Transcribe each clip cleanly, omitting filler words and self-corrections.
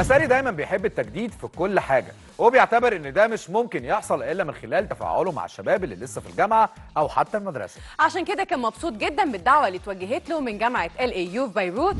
مساري دايما بيحب التجديد في كل حاجه، وهو بيعتبر ان ده مش ممكن يحصل الا من خلال تفاعله مع الشباب اللي لسه في الجامعه او حتى المدرسه. عشان كده كان مبسوط جدا بالدعوه اللي اتوجهت له من جامعه LAU في بيروت.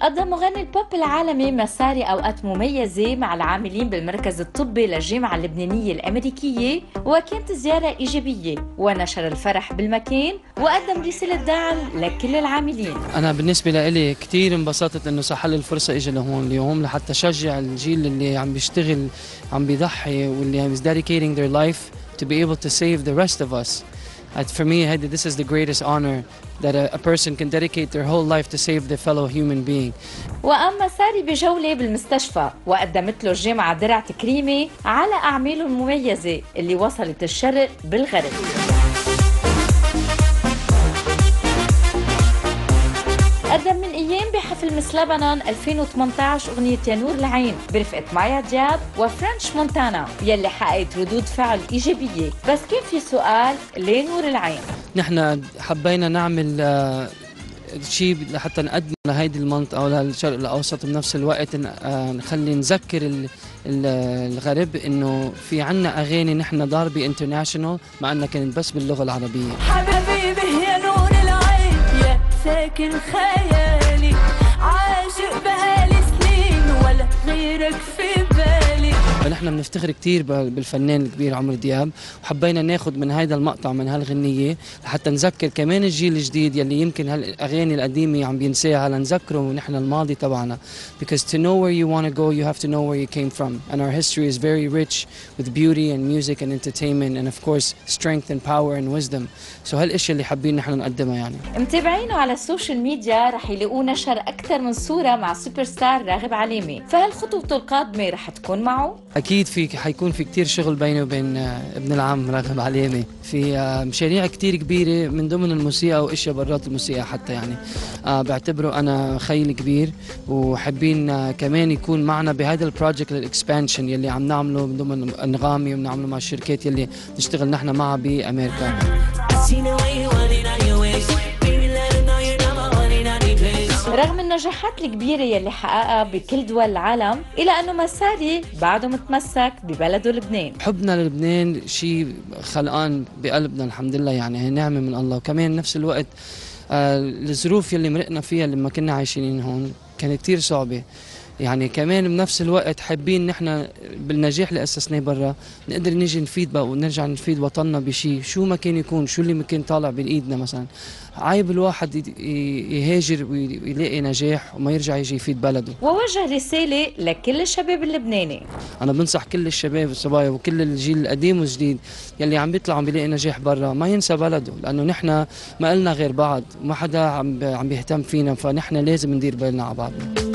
قضى مغني البوب العالمي مساري أوقات مميزة مع العاملين بالمركز الطبي للجامعة اللبنانية الأمريكية، وكانت زيارة إيجابية ونشر الفرح بالمكان وقدم رسالة دعم لكل العاملين. أنا بالنسبة لإلي كتير انبسطت إنه صح لي الفرصة إجي لهون اليوم لحتى شجع الجيل اللي عم بيشتغل عم بيضحي واللي is dedicating their life to be able to save the rest of us. For me, this is the greatest honor that a person can dedicate their whole life to save their fellow human being. وقام مساري بجولة بالمستشفى وقدمت له الجامعة درع تكريمي على أعماله المميزة اللي وصلت الشرق بالغرب. قدم من أيام بحفل مس لبنان 2018 أغنية يا نور العين برفقة مايا دياب وفرنش مونتانا يلي حققت ردود فعل إيجابية، بس كان في سؤال ليه نور العين؟ نحن حبينا نعمل شيء لحتى نقدم لهيدي المنطقة وللشرق الأوسط بنفس الوقت نخلي نذكر الغرب إنه في عنا أغاني نحن ضاربة انترناشونال مع إنها كانت بس باللغة العربية. حبيبي يا نور العين يا ساكن خيالي عاشق بقالي سنين ولا غيرك في بالي. فنحن بنفتخر كتير بالفنان الكبير عمر دياب، وحبينا ناخد من هيدا المقطع من هالغنية لحتى نذكر كمان الجيل الجديد يلي يمكن هالاغاني القديمة عم بينساها لنذكره ونحن الماضي تبعنا. Because to know where you want to go you have to know where you came from, and our history is very rich with beauty and music and entertainment and of course strength and power and wisdom. So هالاشياء اللي حابين نحن نقدمها يعني. متابعينه على السوشيال ميديا رح يلاقوا نشر اكثر من صورة مع سوبر ستار راغب علامة، فهل خطوته القادمة رح تكون معه؟ أكيد حيكون في كتير شغل بيني وبين ابن العم راغب علامة، في مشاريع كتير كبيرة من ضمن الموسيقى وأشياء برات الموسيقى حتى يعني. بعتبره أنا خيل كبير، وحابين كمان يكون معنا بهذا البروجكت للإكسبانشن يلي عم نعمله من ضمن أنغامي وبنعمله مع الشركات يلي نشتغل نحن معها بأمريكا. رغم النجاحات الكبيرة يلي حققها بكل دول العالم، إلا أنه مساري بعده متمسك ببلده لبنان. حبنا للبنان شيء خلقان بقلبنا الحمد لله، يعني هي نعمة من الله، وكمان نفس الوقت الظروف يلي مرقنا فيها لما كنا عايشين هون كانت كتير صعبة، يعني كمان بنفس الوقت حابين نحن بالنجاح اللي اسسناه برا نقدر نيجي نفيد بقى ونرجع نفيد وطننا بشيء شو ما كان يكون، شو اللي ما كان طالع بايدنا. مثلا عيب الواحد يهاجر ويلاقي نجاح وما يرجع يجي يفيد بلده. ووجه رساله لكل الشباب اللبناني. انا بنصح كل الشباب والصبايا وكل الجيل القديم والجديد يلي عم بيطلعوا بيلاقي نجاح برا ما ينسى بلده، لانه نحن ما لنا غير بعض وما حدا عم بيهتم فينا، فنحن لازم ندير بالنا على بعضنا.